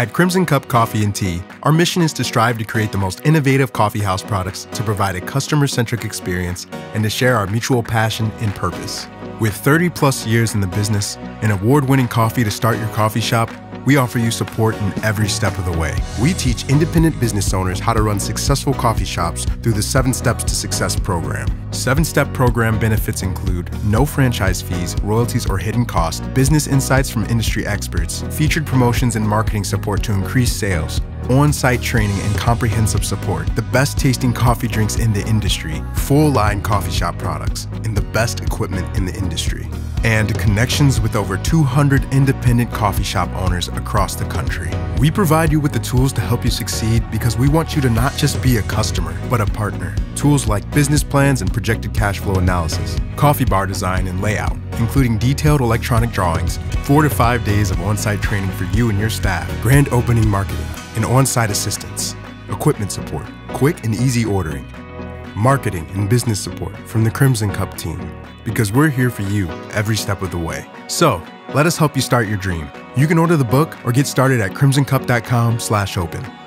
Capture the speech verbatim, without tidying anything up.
At Crimson Cup Coffee and Tea, our mission is to strive to create the most innovative coffeehouse products to provide a customer-centric experience and to share our mutual passion and purpose. With thirty plus years in the business and award-winning coffee to start your coffee shop, we offer you support in every step of the way. We teach independent business owners how to run successful coffee shops through the Seven Steps to Success program. Seven-step program benefits include no franchise fees, royalties, or hidden costs, business insights from industry experts, featured promotions and marketing support to increase sales, on-site training and comprehensive support, the best tasting coffee drinks in the industry, full-line coffee shop products, and the best equipment in the industry, and connections with over two hundred independent coffee shop owners across the country. We provide you with the tools to help you succeed because we want you to not just be a customer, but a partner. Tools like business plans and projected cash flow analysis, coffee bar design and layout, including detailed electronic drawings, four to five days of on-site training for you and your staff, grand opening marketing, and on-site assistance, equipment support, quick and easy ordering, marketing and business support from the Crimson Cup team, because we're here for you every step of the way. So let us help you start your dream. You can order the book or get started at Crimson Cup dot com slash open.